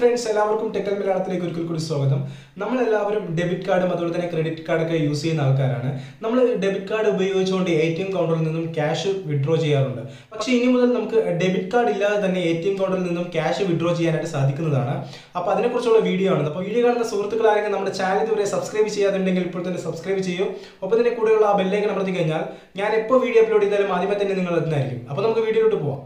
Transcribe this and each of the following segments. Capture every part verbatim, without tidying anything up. friends, എല്ലാവർക്കും tech time മലയാളത്തിലേക്ക് ഒരിക്കൽ കൂടി സ്വാഗതം. നമ്മൾ എല്ലാവരും ഡെബിറ്റ് കാർഡും അതുപോലെ തന്നെ ക്രെഡിറ്റ് കാർഡൊക്കെ യൂസ് ചെയ്യുന്ന ആൾക്കാരാണ്. നമ്മൾ ഡെബിറ്റ് കാർഡ് ഉപയോഗിച്ചുകൊണ്ട് എ ടി എം കൗണ്ടറിൽ നിന്നും ക്യാഷ് വിഡ്രോ ചെയ്യാറുണ്ട്. പക്ഷേ ഇനി മുതൽ നമുക്ക് ഡെബിറ്റ് കാർഡ് ഇല്ലാതെ തന്നെ എ ടി എം കൗണ്ടറിൽ നിന്നും ക്യാഷ് വിഡ്രോ ചെയ്യാനായിട്ട് സാധിക്കുന്നതാണ്. അപ്പോൾ അതിനെക്കുറിച്ചുള്ള വീഡിയോ ആണ്. അപ്പോൾ വീഡിയോ കാണുന്ന സുഹൃത്തുക്കളാണെങ്കിൽ നമ്മുടെ ചാനൽ ഇതുവരെ സബ്സ്ക്രൈബ് ചെയ്യാതുണ്ടെങ്കിൽ ഇപ്പോൾ തന്നെ സബ്സ്ക്രൈബ് ചെയ്യും. ഒപ്പം തന്നെ കൂടെയുള്ള ആ ബെല്ലൈക്കൺ അമർത്തി കഴിഞ്ഞാൽ ഞാൻ എപ്പോൾ വീഡിയോ അപ്ലോഡ് ചെയ്താലും ആദ്യമേ തന്നെ നിങ്ങൾ എത്തുന്നതായിരിക്കും. അപ്പോൾ നമുക്ക് വീഡിയോയിലോട്ട് പോവാം.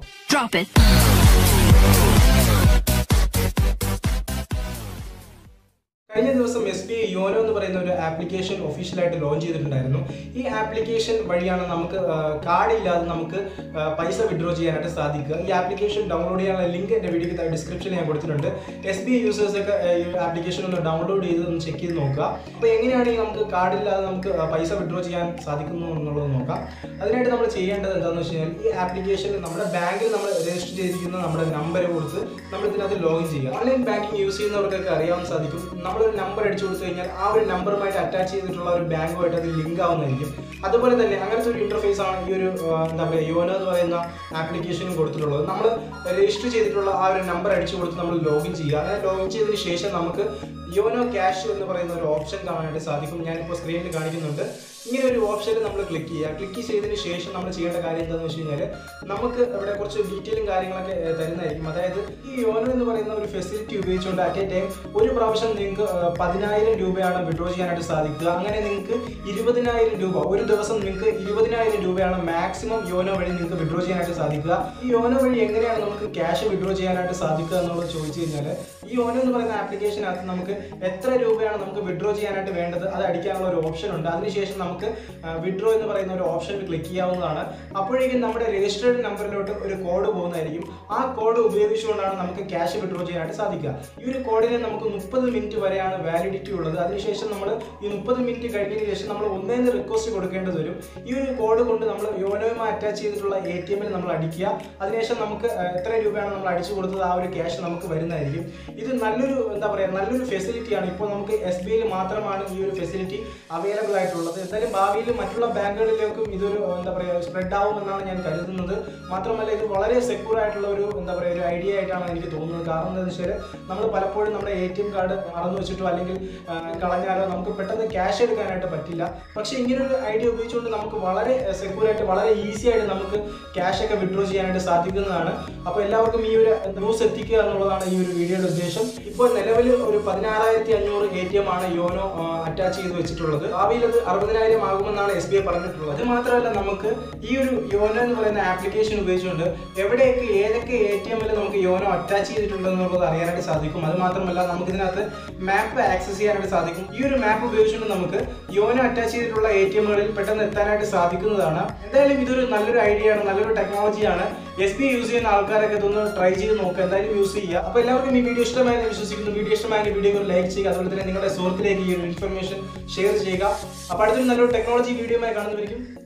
കഴിഞ്ഞ ദിവസം എസ് ബി ഐ യോനോ എന്ന് പറയുന്ന ഒരു ആപ്ലിക്കേഷൻ ഒഫീഷ്യലായിട്ട് ലോഞ്ച് ചെയ്തിട്ടുണ്ടായിരുന്നു. ഈ ആപ്ലിക്കേഷൻ വഴിയാണ് നമുക്ക് കാർഡില്ലാതെ നമുക്ക് പൈസ വിഡ്രോ ചെയ്യാനായിട്ട് സാധിക്കുക. ഈ ആപ്ലിക്കേഷൻ ഡൗൺലോഡ് ചെയ്യാനുള്ള ലിങ്ക് എൻ്റെ വീഡിയോയ്ക്ക് ഡിസ്ക്രിപ്ഷനിൽ ഞാൻ കൊടുത്തിട്ടുണ്ട്. എസ് ബി ഐ യൂസേഴ്സൊക്കെ ഈ ആപ്ലിക്കേഷൻ ഒന്ന് ഡൗൺലോഡ് ചെയ്ത് ഒന്ന് ചെക്ക് ചെയ്ത് നോക്കുക. അപ്പോൾ എങ്ങനെയാണെങ്കിൽ നമുക്ക് കാർഡില്ലാതെ നമുക്ക് പൈസ വിഡ്രോ ചെയ്യാൻ സാധിക്കുന്നു എന്നുള്ളത് നോക്കാം. അതിനായിട്ട് നമ്മൾ ചെയ്യേണ്ടത് എന്താണെന്ന് വെച്ച് കഴിഞ്ഞാൽ ഈ ആപ്ലിക്കേഷനിൽ നമ്മുടെ ബാങ്കിൽ നമ്മൾ രജിസ്റ്റർ ചെയ്തിരിക്കുന്ന നമ്മുടെ നമ്പർ കൊടുത്ത് നമ്മൾ ഇതിനകത്ത് ലോഗിൻ ചെയ്യുക. ഓൺലൈൻ ബാങ്കിങ് യൂസ് ചെയ്യുന്നവർക്കൊക്കെ അറിയാൻ സാധിക്കും, നമ്മളൊരു നമ്പർ അടിച്ചു കൊടുത്തു കഴിഞ്ഞാൽ ആ ഒരു നമ്പറുമായിട്ട് അറ്റാച്ച് ചെയ്തിട്ടുള്ള ഒരു ബാങ്കുമായിട്ട് അത് ലിങ്ക് ആവുന്നതായിരിക്കും. അതുപോലെ തന്നെ അങ്ങനത്തെ ഒരു ഇൻ്റർഫേസ് ആണ് ഈ ഒരു എന്താ പറയുക യോനോ എന്ന് പറയുന്ന ആപ്ലിക്കേഷനും കൊടുത്തിട്ടുള്ളത്. നമ്മൾ രജിസ്റ്റർ ചെയ്തിട്ടുള്ള ആ ഒരു നമ്പർ അടിച്ചു കൊടുത്ത് നമ്മൾ ലോഗിൻ ചെയ്യുക. അങ്ങനെ ലോഗിൻ ചെയ്തതിന് ശേഷം നമുക്ക് യോനോ ക്യാഷ് എന്ന് പറയുന്ന ഒരു ഓപ്ഷൻ കാണാനായിട്ട് സാധിക്കും. ഞാനിപ്പോൾ സ്ക്രീനിൽ കാണിക്കുന്നുണ്ട്. ഇങ്ങനെ ഒരു ഓപ്ഷനിൽ നമ്മൾ ക്ലിക്ക് ചെയ്യുക. ക്ലിക്ക് ചെയ്തതിന് ശേഷം നമ്മൾ ചെയ്യേണ്ട കാര്യം എന്താണെന്ന് വെച്ച് കഴിഞ്ഞാൽ നമുക്ക് ഇവിടെ കുറച്ച് ഡീറ്റെയിലും കാര്യങ്ങളൊക്കെ തരുന്നതായിരിക്കും. അതായത് ഈ യോനോ എന്ന് പറയുന്ന ഒരു ഫെസിലിറ്റി ഉപയോഗിച്ചുകൊണ്ട് അറ്റ് എ ടൈം ഒരു പ്രാവശ്യം നിങ്ങൾക്ക് പതിനായിരം രൂപയാണ് വിഡ്രോ ചെയ്യാനായിട്ട് സാധിക്കുക. അങ്ങനെ നിങ്ങൾക്ക് ഇരുപതിനായിരം രൂപ ഒരു ദിവസം നിങ്ങൾക്ക് ഇരുപതിനായിരം രൂപയാണ് മാക്സിമം യോനോ വഴി നിങ്ങൾക്ക് വിഡ്രോ ചെയ്യാനായിട്ട് സാധിക്കുക. ഈ യോനോ വഴി എങ്ങനെയാണ് നമുക്ക് ക്യാഷ് വിഡ്രോ ചെയ്യാനായിട്ട് സാധിക്കുക എന്നുള്ളത് ചോദിച്ചു കഴിഞ്ഞാൽ ഈ യോനോ എന്ന് പറയുന്ന ആപ്ലിക്കേഷനകത്ത് നമുക്ക് എത്ര രൂപയാണ് നമുക്ക് വിഡ്രോ ചെയ്യാനായിട്ട് വേണ്ടത് അത് അടിക്കാനുള്ള ഒരു ഓപ്ഷൻ ഉണ്ട്. അതിനുശേഷം നമുക്ക് വിഡ്രോ എന്ന് പറയുന്ന ഒരു ഓപ്ഷനിൽ ക്ലിക്ക് ചെയ്യാവുന്നതാണ്. അപ്പോഴേക്കും നമ്മുടെ രജിസ്റ്റേർഡ് നമ്പറിലോട്ട് ഒരു കോഡ് പോകുന്നതായിരിക്കും. ആ കോഡ് ഉപയോഗിച്ചുകൊണ്ടാണ് നമുക്ക് ക്യാഷ് വിഡ്രോ ചെയ്യാനായിട്ട് സാധിക്കുക. ഈ ഒരു കോഡിന് നമുക്ക് മുപ്പത് മിനിറ്റ് വരെയാണ് വാലിഡിറ്റി ഉള്ളത്. അതിനുശേഷം നമ്മൾ ഈ മുപ്പത് മിനിറ്റ് കഴിഞ്ഞതിന് ശേഷം നമ്മൾ ഒന്നേന്ന് റിക്വസ്റ്റ് കൊടുക്കേണ്ടത് വരും. ഈ ഒരു കോഡ് കൊണ്ട് നമ്മൾ യോനോയുമായി അറ്റാച്ച് ചെയ്തിട്ടുള്ള എ ടി എമ്മിൽ നമ്മൾ അടിക്കുക. അതിനുശേഷം നമുക്ക് എത്ര രൂപയാണ് നമ്മൾ അടിച്ചു കൊടുത്തത് ആ ഒരു ക്യാഷ് നമുക്ക് വരുന്നതായിരിക്കും. ഇത് നല്ലൊരു എന്താ പറയുക നല്ലൊരു ഫെസിലിറ്റിയാണ്. ഇപ്പോൾ നമുക്ക് എസ് ബി ഐയിൽ മാത്രമാണ് ഈ ഒരു ഫെസിലിറ്റി അവൈലബിൾ ആയിട്ടുള്ളത്. എന്തായാലും ഭാവിയിൽ മറ്റുള്ള ബാങ്കുകളിലേക്കും ഇതൊരു എന്താ പറയുക സ്പ്രെഡ് ആവുമെന്നാണ് ഞാൻ കരുതുന്നത്. മാത്രമല്ല ഇത് വളരെ സെക്യൂർ ആയിട്ടുള്ള ഒരു എന്താ പറയുക ഒരു ഐഡിയ ആയിട്ടാണ് എനിക്ക് തോന്നുന്നത്. കാരണം എന്താണെന്ന് വെച്ചാൽ നമ്മൾ പലപ്പോഴും നമ്മുടെ എ ടി എം കാർഡ് മറന്നു വെച്ചിട്ടോ അല്ലെങ്കിൽ കളഞ്ഞാലോ നമുക്ക് പെട്ടെന്ന് ക്യാഷ് എടുക്കാനായിട്ട് പറ്റില്ല. പക്ഷേ ഇങ്ങനൊരു ഐഡിയ ഉപയോഗിച്ചുകൊണ്ട് നമുക്ക് വളരെ സെക്യൂർ ആയിട്ട് വളരെ ഈസി ആയിട്ട് നമുക്ക് ക്യാഷ് ഒക്കെ വിഡ്രോ ചെയ്യാനായിട്ട് സാധിക്കുന്നതാണ്. അപ്പോൾ എല്ലാവർക്കും ഈ ഒരു ന്യൂസ് എത്തിക്കുക എന്നുള്ളതാണ് ഈ ഒരു വീഡിയോയുടെ ഉദ്ദേശം. ഇപ്പോൾ നിലവിൽ ഒരു പതിനാറായിരത്തി അഞ്ഞൂറ് എ ടി എം ആണ് യോനോ അറ്റാച്ച് ചെയ്ത് വെച്ചിട്ടുള്ളത്. ഭാവിയിൽ അത് അറുപതിനായിരം ആകുമെന്നാണ് എസ് ബി ഐ പറഞ്ഞിട്ടുള്ളത്. അത് മാത്രമല്ല നമുക്ക് ഈ ഒരു യോനോ എന്ന് പറയുന്ന ആപ്ലിക്കേഷൻ ഉപയോഗിച്ചുകൊണ്ട് എവിടെയൊക്കെ ഏതൊക്കെ എ ടി എമ്മിൽ നമുക്ക് യോനോ അറ്റാച്ച് ചെയ്തിട്ടുണ്ടെന്നുള്ളത് അറിയാനായിട്ട് സാധിക്കും. അത് മാത്രമല്ല നമുക്ക് ഇതിനകത്ത് മാപ്പ് ആക്സസ് ചെയ്യാനായിട്ട് സാധിക്കും. ഈ ഒരു മാപ്പ് ഉപയോഗിച്ചുകൊണ്ട് നമുക്ക് യോനോ അറ്റാച്ച് ചെയ്തിട്ടുള്ള എ ടി എമ്മുകളിൽ പെട്ടെന്ന് എത്താനായിട്ട് സാധിക്കുന്നതാണ്. എന്തായാലും ഇതൊരു നല്ലൊരു ഐഡിയ ആണ്, നല്ലൊരു ടെക്നോളജിയാണ്. എസ് ബി ഐ യൂസ് ചെയ്യുന്ന ആൾക്കാരൊക്കെ ഇതൊന്ന് ട്രൈ ചെയ്ത് നോക്കുക, എന്തായാലും യൂസ് ചെയ്യുക. അപ്പോൾ എല്ലാവർക്കും ഈ വീഡിയോ ഇഷ്ടമായെന്ന് വിശ്വസിക്കുന്നു. വീഡിയോ ഇഷ്ടമായെങ്കിൽ വീഡിയോ ലൈക്ക് ചെയ്യുക. അതുപോലെ തന്നെ നിങ്ങളുടെ സുഹൃത്തിലേക്ക് ഈ ഒരു ഇൻഫർമേഷൻ ഷെയർ ചെയ്യുക. അപ്പോൾ അടുത്തൊരു നല്ലൊരു ടെക്നോളജി വീഡിയോയുമായി കാണുന്നവരിക്കും.